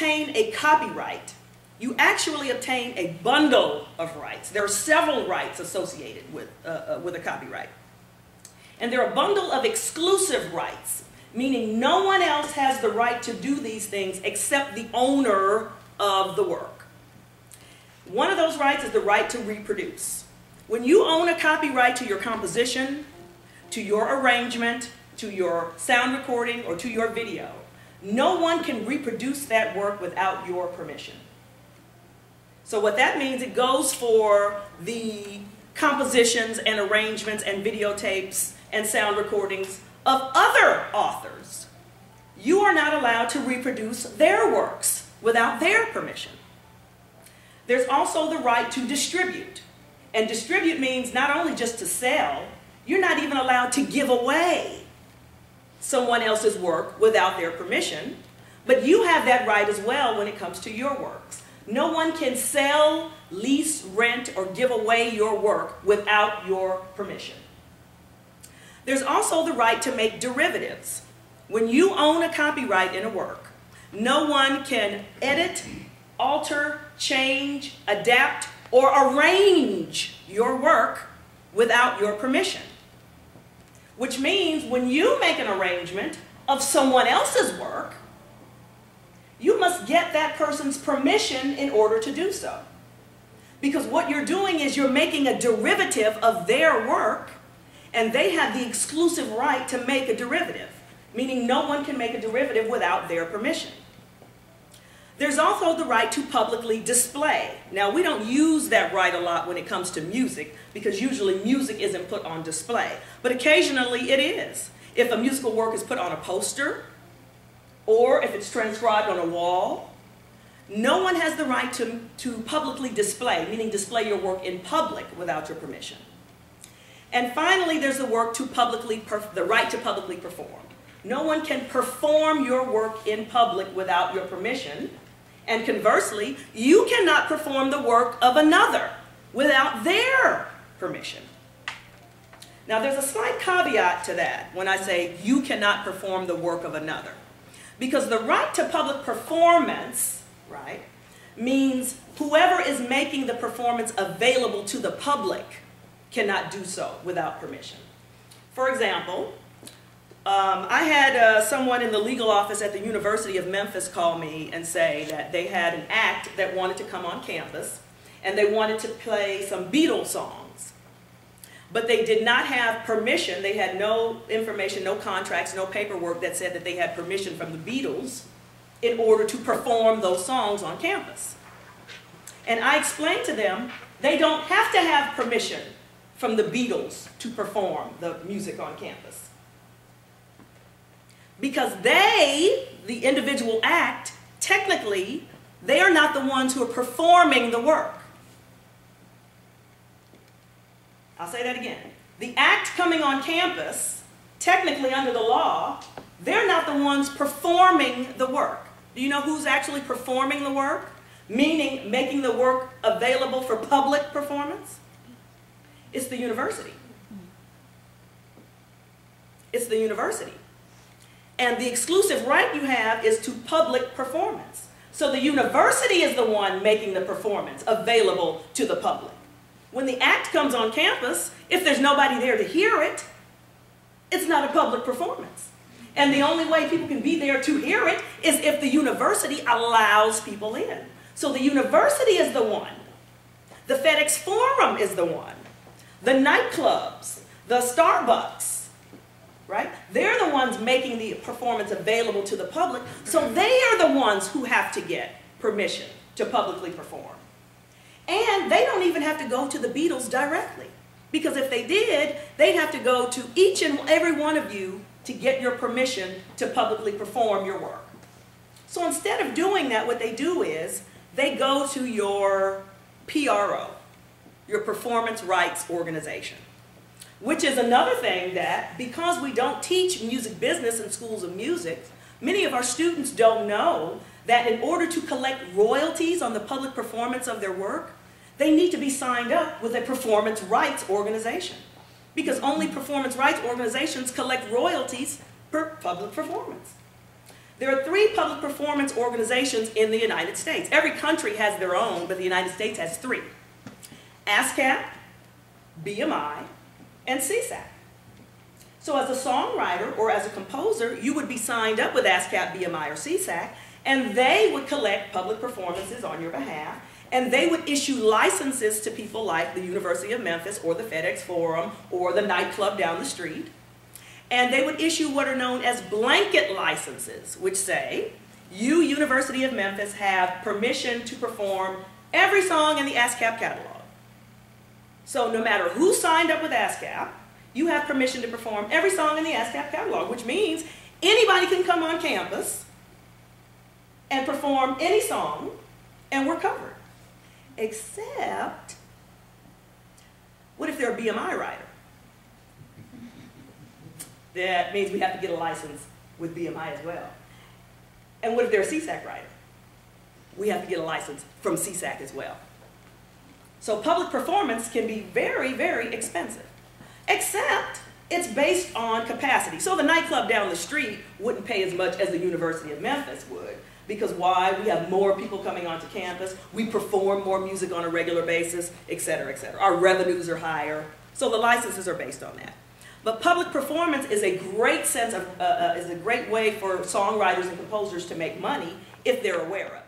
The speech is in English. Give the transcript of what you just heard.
obtain a copyright, you actually obtain a bundle of rights. There are several rights associated with a copyright. And they're a bundle of exclusive rights, meaning no one else has the right to do these things except the owner of the work. One of those rights is the right to reproduce. When you own a copyright to your composition, to your arrangement, to your sound recording, or to your video, no one can reproduce that work without your permission. So what that means, it goes for the compositions and arrangements and videotapes and sound recordings of other authors. You are not allowed to reproduce their works without their permission. There's also the right to distribute. And distribute means not only just to sell, you're not even allowed to give away someone else's work without their permission, but you have that right as well when it comes to your works. No one can sell, lease, rent, or give away your work without your permission. There's also the right to make derivatives. When you own a copyright in a work, no one can edit, alter, change, adapt, or arrange your work without your permission. Which means when you make an arrangement of someone else's work, you must get that person's permission in order to do so. Because what you're doing is you're making a derivative of their work, and they have the exclusive right to make a derivative, meaning no one can make a derivative without their permission. There's also the right to publicly display. Now, we don't use that right a lot when it comes to music, because usually music isn't put on display, but occasionally it is. If a musical work is put on a poster, or if it's transcribed on a wall, no one has the right to publicly display, meaning display your work in public without your permission. And finally, there's the right to publicly perform. No one can perform your work in public without your permission. And conversely, you cannot perform the work of another without their permission. Now, there's a slight caveat to that when I say you cannot perform the work of another. Because the right to public performance, right, means whoever is making the performance available to the public cannot do so without permission. For example, I had someone in the legal office at the University of Memphis call me and say that they had an act that wanted to come on campus, and they wanted to play some Beatles songs. But they did not have permission. They had no information, no contracts, no paperwork that said that they had permission from the Beatles in order to perform those songs on campus. And I explained to them, they don't have to have permission from the Beatles to perform the music on campus. Because they, the individual act, technically, they are not the ones who are performing the work. I'll say that again. The act coming on campus, technically under the law, they're not the ones performing the work. Do you know who's actually performing the work? Meaning making the work available for public performance? It's the university. It's the university. And the exclusive right you have is to public performance. So the university is the one making the performance available to the public. When the act comes on campus, if there's nobody there to hear it, it's not a public performance. And the only way people can be there to hear it is if the university allows people in. So the university is the one. The FedEx Forum is the one. The nightclubs, the Starbucks, right? They're the ones making the performance available to the public, so they are the ones who have to get permission to publicly perform. And they don't even have to go to the Beatles directly, because if they did, they'd have to go to each and every one of you to get your permission to publicly perform your work. So instead of doing that, what they do is they go to your PRO, your Performance Rights Organization. Which is another thing that, because we don't teach music business in schools of music, many of our students don't know that in order to collect royalties on the public performance of their work, they need to be signed up with a performance rights organization. Because only performance rights organizations collect royalties per public performance. There are 3 public performance organizations in the United States. Every country has their own, but the United States has 3. ASCAP, BMI, and SESAC. So as a songwriter or as a composer, you would be signed up with ASCAP, BMI, or SESAC, and they would collect public performances on your behalf, and they would issue licenses to people like the University of Memphis or the FedEx Forum or the nightclub down the street. And they would issue what are known as blanket licenses, which say, you, University of Memphis, have permission to perform every song in the ASCAP catalog. So no matter who signed up with ASCAP, you have permission to perform every song in the ASCAP catalog, which means anybody can come on campus and perform any song, and we're covered. Except, what if they're a BMI writer? That means we have to get a license with BMI as well. And what if they're a SESAC writer? We have to get a license from SESAC as well. So public performance can be very, very expensive, except it's based on capacity. So the nightclub down the street wouldn't pay as much as the University of Memphis would, because why? We have more people coming onto campus, we perform more music on a regular basis, et cetera, et cetera. Our revenues are higher, so the licenses are based on that. But public performance is a great way for songwriters and composers to make money if they're aware of it.